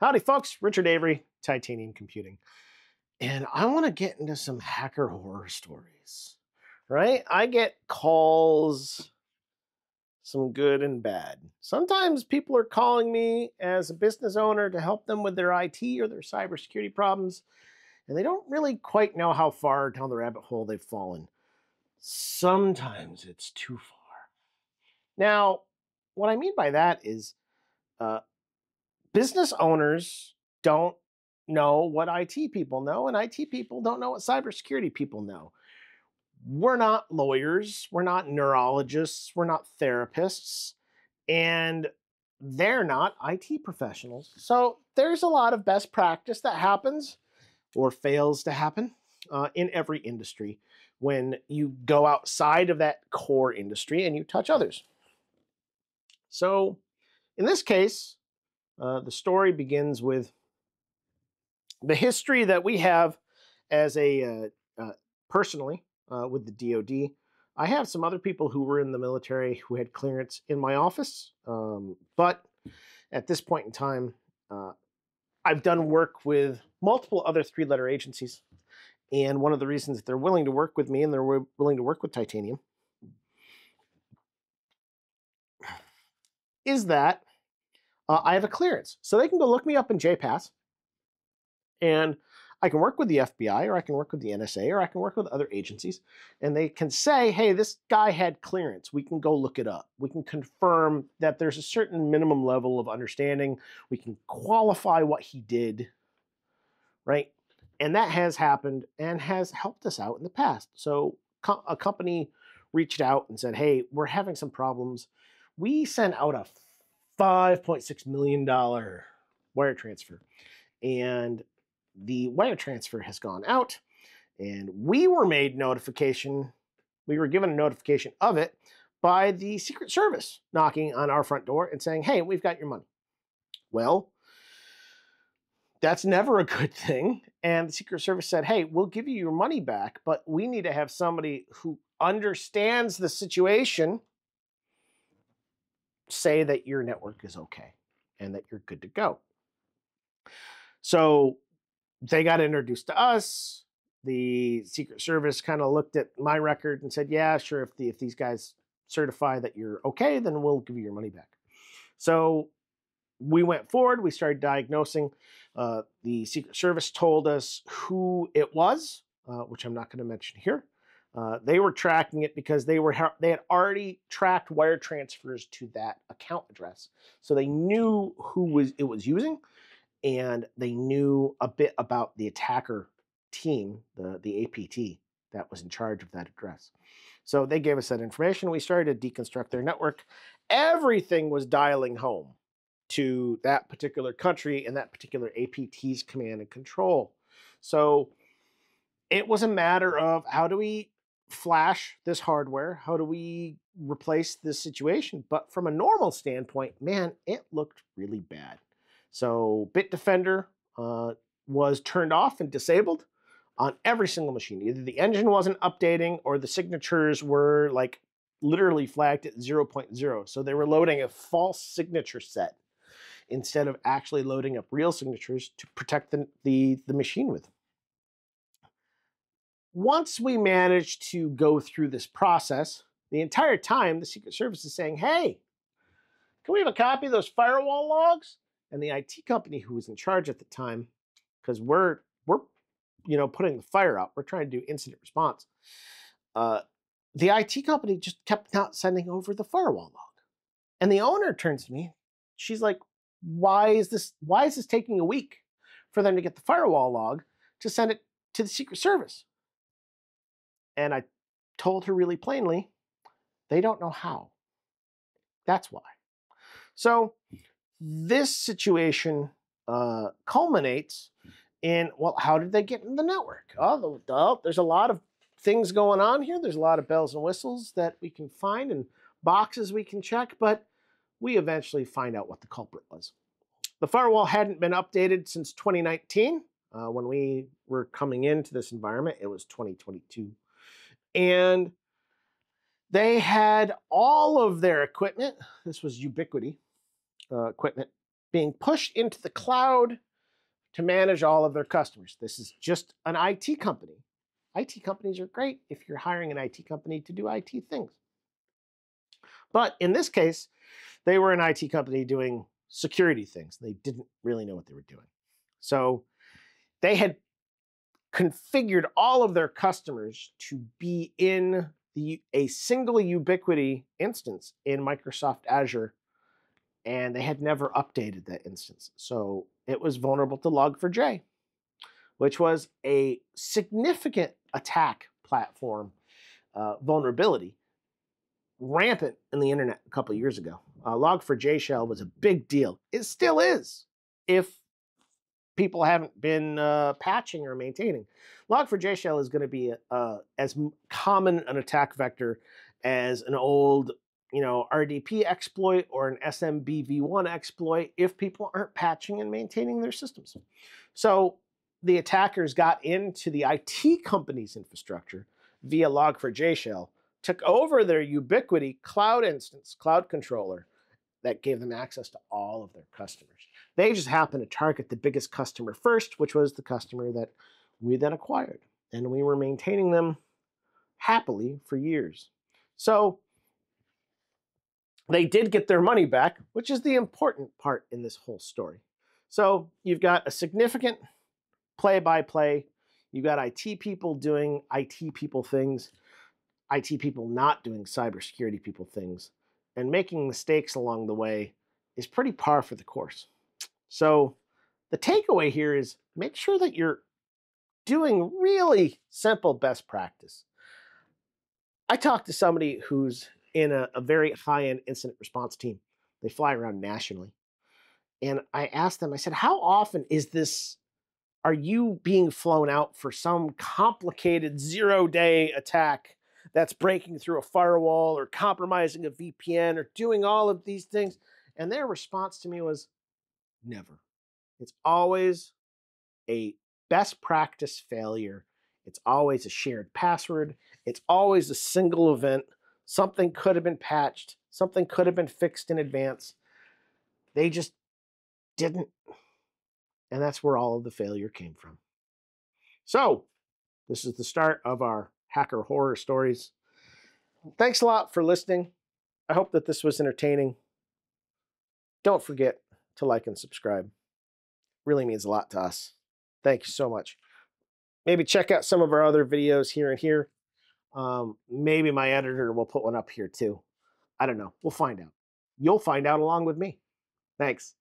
Howdy folks, Richard Avery, Titanium Computing. And I want to get into some hacker horror stories, right? I get calls, some good and bad. Sometimes people are calling me as a business owner to help them with their IT or their cybersecurity problems, and they don't really quite know how far down the rabbit hole they've fallen. Sometimes it's too far. Now, what I mean by that is business owners don't know what IT people know, and IT people don't know what cybersecurity people know. We're not lawyers, we're not neurologists, we're not therapists, and they're not IT professionals. So there's a lot of best practice that happens or fails to happen in every industry when you go outside of that core industry and you touch others. So in this case, the story begins with the history that we have as a personally with the DOD. I have some other people who were in the military who had clearance in my office, but at this point in time, I've done work with multiple other three-letter agencies, and one of the reasons that they're willing to work with me and they're willing to work with Titanium is that I have a clearance. So they can go look me up in JPASS, and I can work with the FBI, or I can work with the NSA, or I can work with other agencies, and they can say, hey, this guy had clearance. We can go look it up. We can confirm that there's a certain minimum level of understanding. We can qualify what he did, right? And that has happened and has helped us out in the past. So a company reached out and said, hey, we're having some problems. We sent out a $5.6 million wire transfer, and the wire transfer has gone out, and we were made notification. We were given a notification of it by the Secret Service knocking on our front door and saying, hey, we've got your money. Well, that's never a good thing. And the Secret Service said, hey, we'll give you your money back, but we need to have somebody who understands the situation say that your network is okay and that you're good to go. So they got introduced to us. The Secret Service kind of looked at my record and said, yeah, sure, if these guys certify that you're okay, then we'll give you your money back. So we went forward. We started diagnosing. The Secret Service told us who it was, which I'm not going to mention here. They were tracking it because they had already tracked wire transfers to that account address. So they knew who it was using, and they knew a bit about the attacker team, the APT that was in charge of that address. So they gave us that information. We started to deconstruct their network. Everything was dialing home to that particular country and that particular APT's command and control. So it was a matter of, how do we flash this hardware? How do we replace this situation? But from a normal standpoint, man, it looked really bad. So Bitdefender was turned off and disabled on every single machine. Either the engine wasn't updating or the signatures were like literally flagged at 0.0. So they were loading a false signature set instead of actually loading up real signatures to protect the machine with them. Once we managed to go through this process, the entire time the Secret Service is saying, hey, can we have a copy of those firewall logs? And the IT company who was in charge at the time, because we're putting the fire out, we're trying to do incident response. The IT company just kept not sending over the firewall log. And the owner turns to me, she's like, why is this taking a week for them to get the firewall log to send it to the Secret Service? And I told her really plainly, they don't know how. That's why. So this situation culminates in, well, how did they get in the network? Oh, there's a lot of things going on here. There's a lot of bells and whistles that we can find and boxes we can check, but we eventually find out what the culprit was. The firewall hadn't been updated since 2019. When we were coming into this environment, it was 2022. And they had all of their equipment. This was Ubiquiti equipment being pushed into the cloud to manage all of their customers. This is just an IT company. IT companies are great if you're hiring an IT company to do IT things. But in this case, they were an IT company doing security things. They didn't really know what they were doing. So they had configured all of their customers to be in a single Ubiquiti instance in Microsoft Azure, and they had never updated that instance. So it was vulnerable to Log4j, which was a significant attack platform vulnerability, rampant in the internet a couple of years ago. Log4jShell was a big deal. It still is if people haven't been patching or maintaining. Log4jShell is going to be as common an attack vector as an old, you know, RDP exploit or an SMBV1 exploit if people aren't patching and maintaining their systems. So the attackers got into the IT company's infrastructure via Log4jShell, took over their Ubiquiti cloud instance, cloud controller, that gave them access to all of their customers. They just happened to target the biggest customer first, which was the customer that we then acquired. And we were maintaining them happily for years. So they did get their money back, which is the important part in this whole story. So you've got a significant play-by-play. You've got IT people doing IT people things, IT people not doing cybersecurity people things, and making mistakes along the way is pretty par for the course. So the takeaway here is make sure that you're doing really simple best practice. I talked to somebody who's in a very high-end incident response team. They fly around nationally. And I asked them, I said, how often is this, are you being flown out for some complicated zero-day attack that's breaking through a firewall or compromising a VPN or doing all of these things? And their response to me was, never. It's always a best practice failure. It's always a shared password. It's always a single event. Something could have been patched. Something could have been fixed in advance. They just didn't. And that's where all of the failure came from. So this is the start of our hacker horror stories. Thanks a lot for listening. I hope that this was entertaining. Don't forget to like and subscribe. It really means a lot to us. Thank you so much. Maybe check out some of our other videos here and here. Maybe my editor will put one up here too. I don't know. We'll find out. You'll find out along with me. Thanks.